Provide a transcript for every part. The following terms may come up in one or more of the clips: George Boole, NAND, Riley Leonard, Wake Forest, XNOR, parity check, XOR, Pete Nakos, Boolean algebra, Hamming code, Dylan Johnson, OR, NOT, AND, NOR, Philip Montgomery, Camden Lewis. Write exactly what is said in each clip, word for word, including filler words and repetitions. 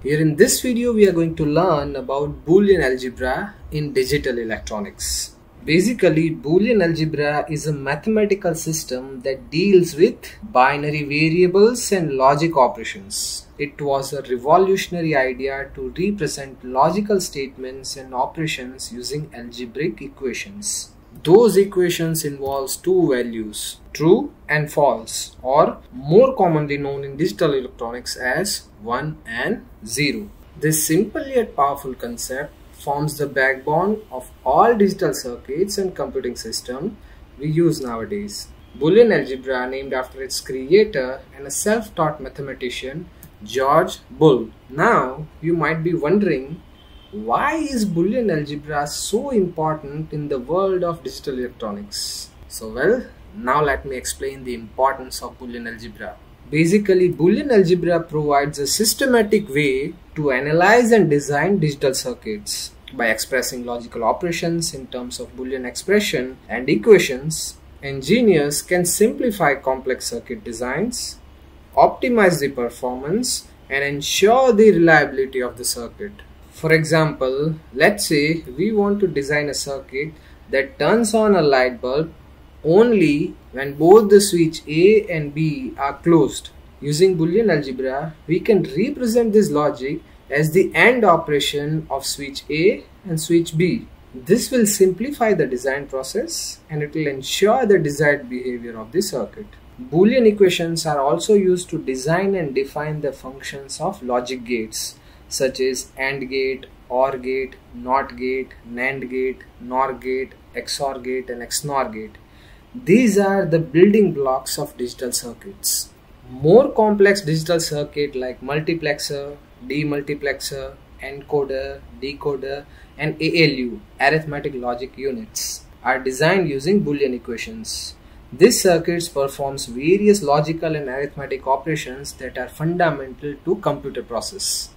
Here in this video we are going to learn about Boolean algebra in digital electronics. Basically, Boolean algebra is a mathematical system that deals with binary variables and logic operations. It was a revolutionary idea to represent logical statements and operations using algebraic equations. Those equations involve two values, true and false, or more commonly known in digital electronics as one and zero. This simple yet powerful concept forms the backbone of all digital circuits and computing systems we use nowadays. Boolean algebra, named after its creator and a self-taught mathematician, George Boole. Now, you might be wondering, why is Boolean algebra so important in the world of digital electronics? So well, now let me explain the importance of Boolean algebra. Basically, Boolean algebra provides a systematic way to analyze and design digital circuits. By expressing logical operations in terms of Boolean expression and equations, engineers can simplify complex circuit designs, optimize the performance, and ensure the reliability of the circuit. For example, let's say we want to design a circuit that turns on a light bulb only when both the switch A and B are closed. Using Boolean algebra, we can represent this logic as the AND operation of switch A and switch B. This will simplify the design process and it will ensure the desired behavior of the circuit. Boolean equations are also used to design and define the functions of logic gates, such as AND gate, OR gate, NOT gate, NAND gate, NOR gate, X O R gate, and X N O R gate. These are the building blocks of digital circuits. More complex digital circuits like multiplexer, demultiplexer, encoder, decoder, and A L U, arithmetic logic units, are designed using Boolean equations. These circuits perform various logical and arithmetic operations that are fundamental to computer process.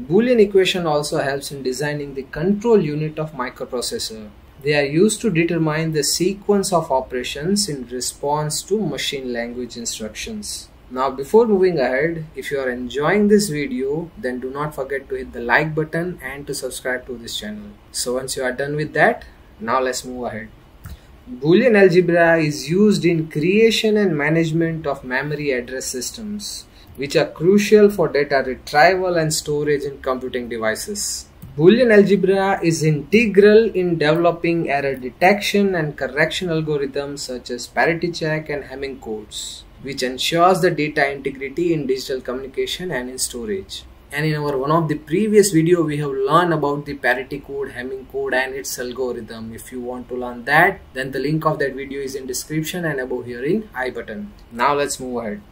Boolean equation also helps in designing the control unit of microprocessor. They are used to determine the sequence of operations in response to machine language instructions. Now, before moving ahead, if you are enjoying this video, then do not forget to hit the like button and to subscribe to this channel. So once you are done with that, now let's move ahead. Boolean algebra is used in creation and management of memory address systems, which are crucial for data retrieval and storage in computing devices. Boolean algebra is integral in developing error detection and correction algorithms such as parity check and Hamming codes, which ensures the data integrity in digital communication and in storage. And in our one of the previous video, we have learned about the parity code, Hamming code, and its algorithm. If you want to learn that, then the link of that video is in description and above here in I button. Now let's move ahead.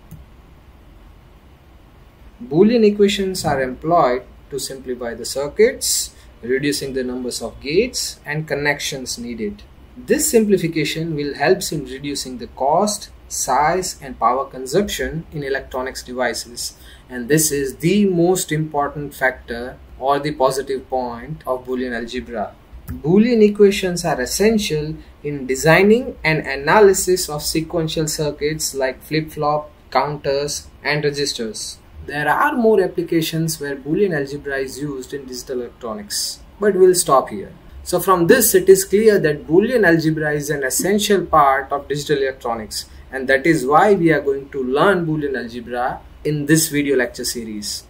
Boolean equations are employed to simplify the circuits, reducing the numbers of gates and connections needed. This simplification will help in reducing the cost, size, and power consumption in electronics devices, and this is the most important factor or the positive point of Boolean algebra. Boolean equations are essential in designing and analysis of sequential circuits like flip-flop, counters, and registers. There are more applications where Boolean algebra is used in digital electronics, but we'll stop here. So from this, it is clear that Boolean algebra is an essential part of digital electronics, and that is why we are going to learn Boolean algebra in this video lecture series.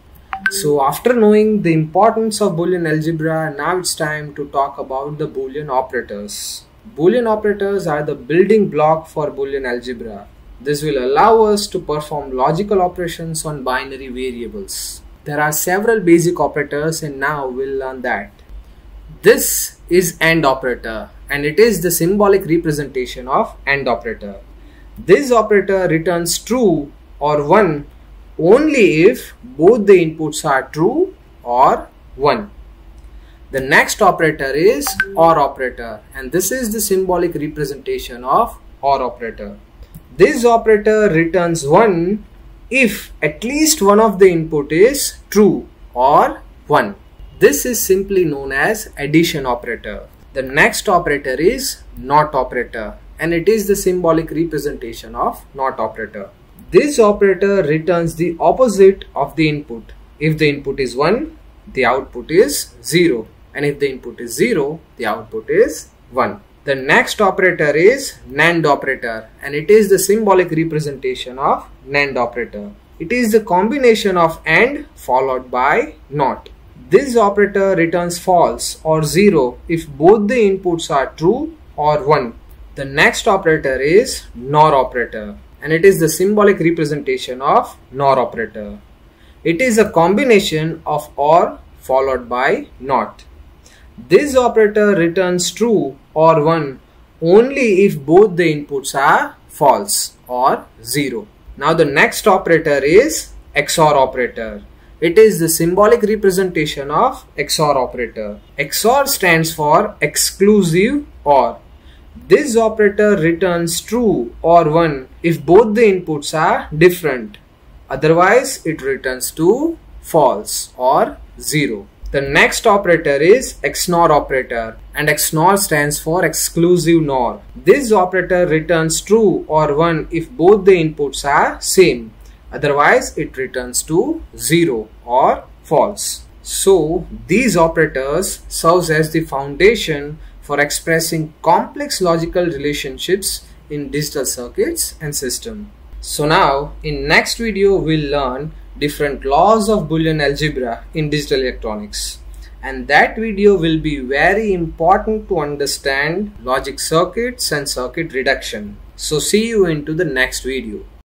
So after knowing the importance of Boolean algebra, now it's time to talk about the Boolean operators. Boolean operators are the building block for Boolean algebra. This will allow us to perform logical operations on binary variables. There are several basic operators, and now we'll learn that. This is AND operator, and it is the symbolic representation of AND operator. This operator returns true or one only if both the inputs are true or one. The next operator is OR operator, and this is the symbolic representation of OR operator. This operator returns one if at least one of the input is true or one. This is simply known as addition operator. The next operator is NOT operator, and it is the symbolic representation of NOT operator. This operator returns the opposite of the input. If the input is one, the output is zero, and if the input is zero, the output is one. The next operator is NAND operator, and it is the symbolic representation of NAND operator. It is the combination of AND followed by NOT. This operator returns false or zero if both the inputs are true or one. The next operator is NOR operator, and it is the symbolic representation of NOR operator. It is a combination of OR followed by NOT. This operator returns true or one only if both the inputs are false or zero. Now the next operator is X O R operator. It is the symbolic representation of X O R operator. X O R stands for exclusive OR. This operator returns true or one if both the inputs are different. Otherwise, it returns to false or zero. The next operator is X NOR operator, and X NOR stands for exclusive NOR. This operator returns true or one if both the inputs are same. Otherwise, it returns to zero or false. So, these operators serve as the foundation for expressing complex logical relationships in digital circuits and system. So now, in next video, we'll learn different laws of Boolean algebra in digital electronics, and that video will be very important to understand logic circuits and circuit reduction. So see you into the next video.